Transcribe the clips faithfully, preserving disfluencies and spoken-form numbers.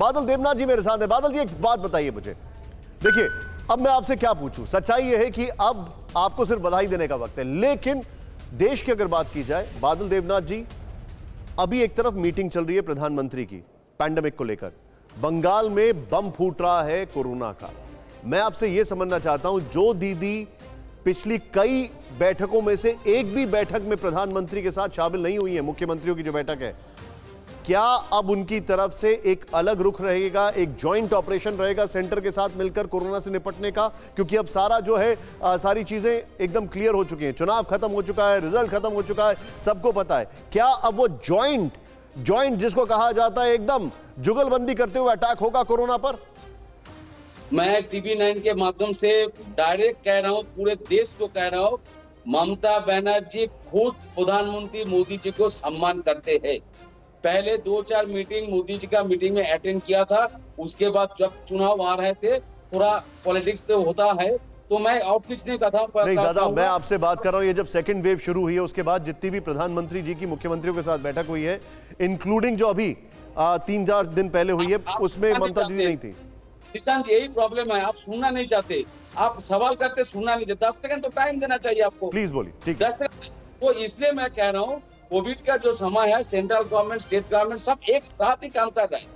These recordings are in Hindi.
बादल देबनाथ जी मेरे साथ हैं। बादल जी, एक बात बताइए मुझे, देखिए अब मैं आपसे क्या पूछूं, सच्चाई यह है कि अब आपको सिर्फ बधाई देने का वक्त है, लेकिन देश की अगर बात की जाए, बादल देबनाथ जी अभी एक तरफ मीटिंग चल रही है प्रधानमंत्री की पैंडेमिक को लेकर, बंगाल में बम फूट रहा है कोरोना का। मैं आपसे यह समझना चाहता हूं, जो दीदी पिछली कई बैठकों में से एक भी बैठक में प्रधानमंत्री के साथ शामिल नहीं हुई है, मुख्यमंत्रियों की जो बैठक है, क्या अब उनकी तरफ से एक अलग रुख रहेगा, एक जॉइंट ऑपरेशन रहेगा सेंटर के साथ मिलकर कोरोना से निपटने का? क्योंकि अब सारा जो है आ, सारी चीजें एकदम क्लियर हो चुकी हैं, चुनाव खत्म हो चुका है, रिजल्ट खत्म हो चुका है, सबको पता है। क्या अब वो जॉइंट जॉइंट जिसको कहा जाता है एकदम जुगलबंदी करते हुए अटैक होगा कोरोना पर? मैं टीवी नाइन के माध्यम से डायरेक्ट कह रहा हूँ, पूरे देश को कह रहा हूँ, ममता बनर्जी खुद प्रधानमंत्री मोदी जी को सम्मान करते हैं। पहले दो चार मीटिंग मोदी जी का मीटिंग में अटेंड किया था, उसके बाद जब चुनाव आ रहे थे, थोड़ा पॉलिटिक्स तो होता है, तो मैं और कुछ नहीं कहता हूँ। नहीं दादा, मैं आपसे बात कर रहा हूँ, ये जब सेकंड वेव शुरू हुई है उसके बाद जितनी भी प्रधानमंत्री जी की मुख्यमंत्रियों के साथ बैठक हुई है, इंक्लूडिंग जो अभी आ, तीन चार दिन पहले हुई है, उसमें ममता दीदी नहीं थी। किसान जी, यही प्रॉब्लम है, आप सुनना नहीं चाहते, आप सवाल करते, सुनना नहीं चाहते। दस सेकंड तो टाइम देना चाहिए आपको, प्लीज बोलिए। दस सेकंड तो इसलिए मैं कह रहा हूँ, कोविड का जो समय है, सेंट्रल गवर्नमेंट, स्टेट गवर्नमेंट सब एक साथ ही काम कर रहे हैं,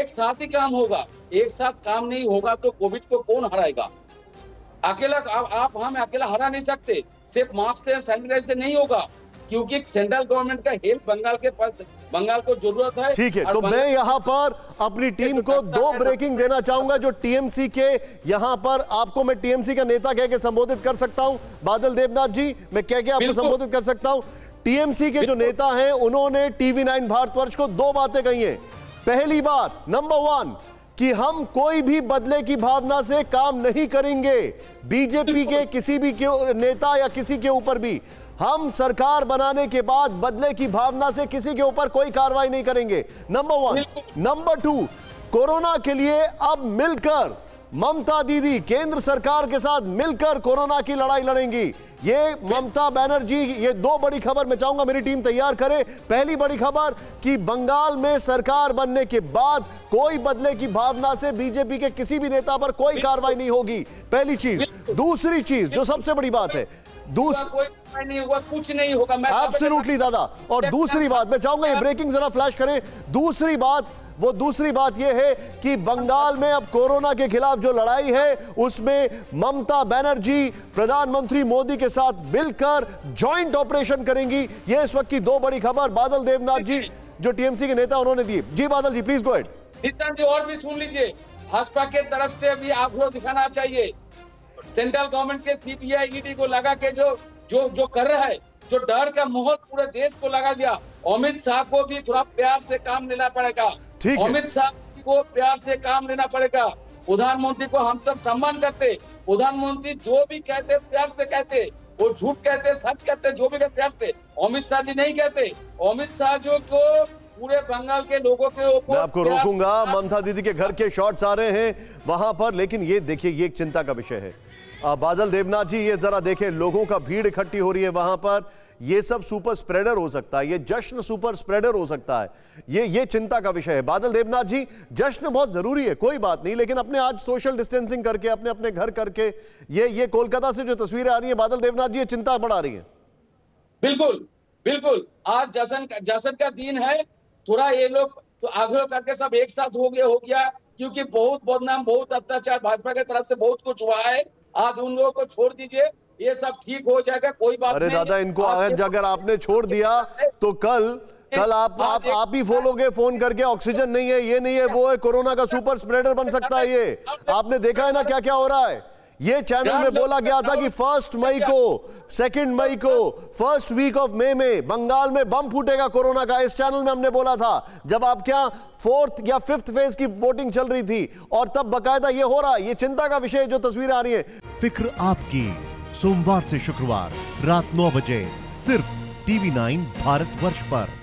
एक साथ ही काम होगा। एक साथ काम नहीं होगा तो कोविड को कौन हराएगा? अकेला आप, आप हम अकेला हरा नहीं सकते, सिर्फ मास्क से सैनिटाइज से नहीं होगा, क्योंकि सेंट्रल गवर्नमेंट का हेल्प बंगाल के बंगाल को जरूरत है। ठीक है, तो मैं यहाँ पर अपनी टीम को दो ब्रेकिंग देना चाहूंगा, जो टीएमसी के, यहाँ पर आपको मैं टीएमसी का नेता कह के संबोधित कर सकता हूँ, बादल देबनाथ जी मैं कह के आपको संबोधित कर सकता हूँ। टीएमसी के जो नेता हैं, उन्होंने टीवी नाइन भारतवर्ष को दो बातें कही हैं। पहली बात, नंबर वन, कि हम कोई भी बदले की भावना से काम नहीं करेंगे, बीजेपी के किसी भी नेता या किसी के ऊपर भी हम सरकार बनाने के बाद बदले की भावना से किसी के ऊपर कोई कार्रवाई नहीं करेंगे, number one. Number two, corona के लिए अब मिलकर ममता दीदी केंद्र सरकार के साथ मिलकर कोरोना की लड़ाई लड़ेंगी। ये ममता बनर्जी, ये दो बड़ी खबर मैं चाहूंगा मेरी टीम तैयार करे। पहली बड़ी खबर कि बंगाल में सरकार बनने के बाद कोई बदले की भावना से बीजेपी के किसी भी नेता पर कोई कार्रवाई नहीं होगी, पहली चीज। दूसरी चीज जो सबसे बड़ी बात है, दूसरा नहीं होगा, कुछ नहीं होगा। मैं एब्सोल्युटली दादा, और दूसरी बात मैं चाहूंगा ये ब्रेकिंग जरा फ्लैश करें। दूसरी बात वो दूसरी बात यह है कि बंगाल में अब कोरोना के खिलाफ जो लड़ाई है, उसमें ममता बनर्जी प्रधानमंत्री मोदी के साथ मिलकर जॉइंट ऑपरेशन करेंगी। ये इस वक्त की दो बड़ी खबर बादल देबनाथ जी जो टीएमसी के नेता, उन्होंने दी। जी Badal ji, please go ahead. Nitin ji, और भी सुन लीजिए, भाजपा के तरफ से भी आग्रह दिखाना चाहिए, सेंट्रल गवर्नमेंट के सीबीआई ईडी को लगा के जो जो जो कर रहा है, जो डर का माहौल पूरे देश को लगा दिया, अमित शाह को भी थोड़ा प्यार से काम लेना पड़ेगा, अमित शाह को प्यार से काम लेना पड़ेगा। प्रधानमंत्री को हम सब सम्मान करते, प्रधानमंत्री जो भी कहते प्यार से कहते, वो झूठ कहते सच कहते, जो भी कहते प्यार से, अमित शाह जी नहीं कहते। अमित शाह जो को पूरे बंगाल के लोगों के ऊपर आपको रोकूंगा, ममता दीदी के घर के शॉट्स आ रहे हैं वहां पर, लेकिन ये देखिए ये एक चिंता का विषय है। बादल देबनाथ जी, ये जरा देखें, लोगों का भीड़ इकट्ठी हो रही है वहां पर, ये सब सुपर स्प्रेडर हो सकता है, ये जश्न सुपर स्प्रेडर हो सकता है, ये ये चिंता का विषय है। बादल देबनाथ जी, जश्न बहुत जरूरी है, कोई बात नहीं, लेकिन अपने आज सोशल डिस्टेंसिंग करके, अपने अपने घर करके, ये ये कोलकाता से जो तस्वीरें आ रही है बादल देबनाथ जी, ये चिंता बढ़ा रही है। बिल्कुल बिल्कुल, आज जश्न जश्न का दिन है, थोड़ा ये लोग तो आग्रह करके सब एक साथ हो गया हो गया क्योंकि बहुत बदनाम, बहुत अत्याचार भाजपा की तरफ से बहुत कुछ हुआ है। आज उन लोगों को छोड़ दीजिए, ये सब ठीक हो जाएगा, कोई बात अरे नहीं। अरे दादा, इनको अगर आपने छोड़ दिया तो कल कल आप आप आप ही बोलोगे फोन करके, ऑक्सीजन नहीं है, ये नहीं है, वो है, कोरोना का सुपर स्प्रेडर बन सकता है ये। आपने देखा है ना क्या क्या हो रहा है, ये चैनल में बोला गया था कि फर्स्ट मई को, सेकंड मई को, फर्स्ट वीक ऑफ मई में बंगाल में बम फूटेगा कोरोना का, इस चैनल में हमने बोला था जब आप क्या फोर्थ या फिफ्थ फेज की वोटिंग चल रही थी, और तब बकायदा ये हो रहा है। ये चिंता का विषय जो तस्वीरें आ रही है। फिक्र आपकी, सोमवार से शुक्रवार रात नौ बजे सिर्फ टीवी नाइन भारतवर्ष पर।